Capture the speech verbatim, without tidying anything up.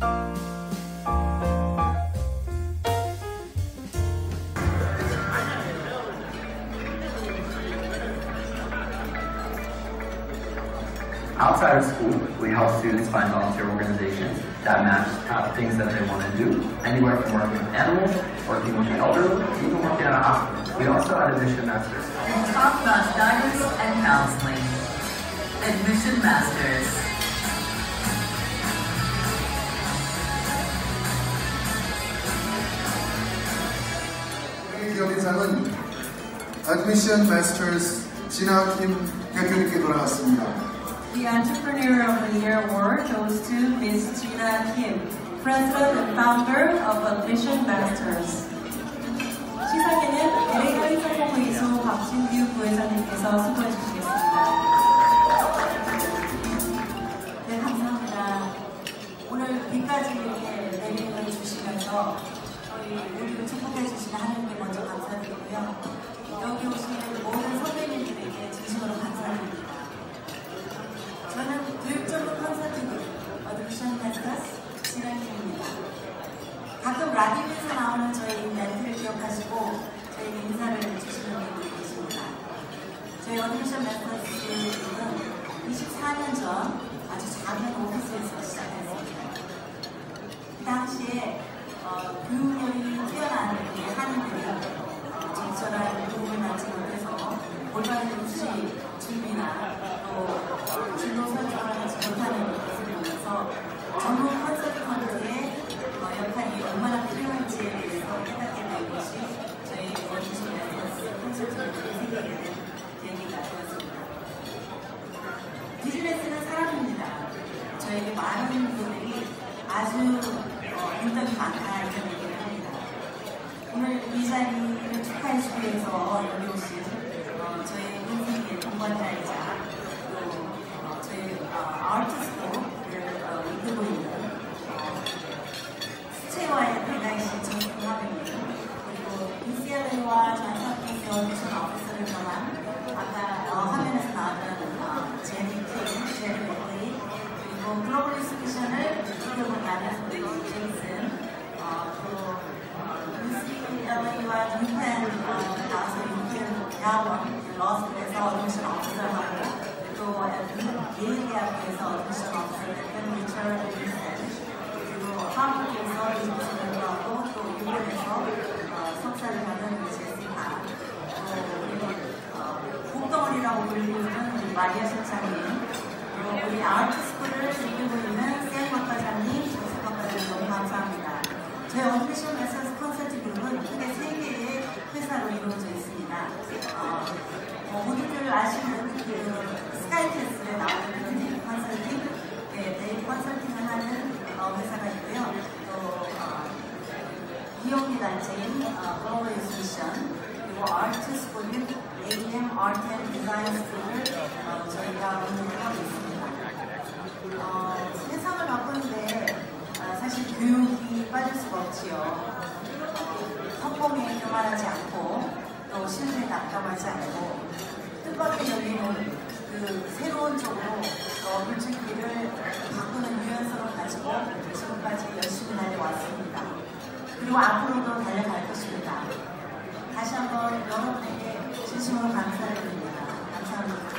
Outside of school, we help students find volunteer organizations that match uh, things that they want to do, anywhere from working with animals, working with the elderly, even working at a hospital. We also have Admission Masters. We talk about guidance and counseling. Admission Masters. 오늘 여기장은 Admission Masters 지나 김 대표님께 돌아왔습니다. The Entrepreneur of the Year Award goes to Miz Gina Kim, President and Founder of Admission Masters. 시상에는 엘에이 행사본부이수 박진규 부회장님께서 수고해 주시겠습니다. 네, 감사합니다. 오늘 비까지 이렇게 내림을 주시면서 저희 우리를 축복해 주시는 하나님께 먼저 감사드리고요. 여기 오시는 모든 선배님들에게 진심으로 감사드립니다. 저는 교육전문 컨설팅으로 어드미션 마스터스 지나 김입니다. 가끔 라디오에서 나오는 저희 멘트를 기억하시고 저희 인사를 주시는 분들이 계십니다. 저희 어드미션 마스터스는 이십사 년 전 아주 작은 오피스에서 시작했습니다. 그 당시에 어, 교육력이 뛰어난 한인들이 적절한 교육을 받지 못해서 올바른 입시 준비나 또 진로 설정을 하지 못하는 것을 보면서 전문 컨설턴트의 역할이 얼마나 필요한지에 대해서 깨닫게 된 것이 저희 원주신 레퍼런스 컨설턴트를 생기게 된 계기가 되었습니다. 비즈니스는 사람입니다. 저에게 많은 분들이 아주 인덕이 많다 이렇게 얘기를 합니다. 오늘 이 자리를 축하해 주기 위해서 여기 오신 저희 인생의 동반자이자 또 저희 아티스트를 이끌고 있는 수채화의 대가이신 정승화입니다. 그리고 이씨엘에이와 전산공개 어드미션 오피스를 겸한 아까 어, 화면에서 나왔던 제니팀, 제니팀 그리고 글로벌 인스피션을 이끌어본 나는 우리 제이슨 또 이씨엘에이와 전산 나와서 이끌어본 야원 러스트에서 어드미션 오피스를 하고 또 예일대학교에서 어드미션 오피스를 했던 리처드 윌슨 그리고 한국에서 리서치를 하고 또 유럽에서 석사를 받은 제시카 그리고 공덩어리라고 불리고 있는 우리 마리아 실장님 그리고 우리 아트스쿨을 즐기고 있는 샘 박과장님, 조세 박과장님 너무 감사합니다. 저희 어드미션 마스터스 컨설팅 그룹은 크게 세 개의 회사로 이루어져 있습니다. 어, 모두들 아시는 그 스카이캐슬에 나오는 데이트 컨설팅, 네, 데이트 컨설팅을 하는 어, 회사가 있고요. 또 기업기 단체인 Love Race Mission, 그리고 아트 스쿨인 에이엠 Art and Design School을 어, 저희가 운영을 하고 있습니다. 어, 세상을 바꾸는데 어, 사실 교육이 빠질 수가 없지요. 성공에 교만하지 않고 또 실패에 낙담하지 않고 뜻밖의 열리는 그 새로운 쪽으로 어, 물줄기를 바꾸는 유연성을 가지고 지금까지 열심히 달려왔습니다. 그리고 앞으로도 달려갈 것입니다. 다시 한번 여러분에게 진심으로 감사드립니다. 감사합니다.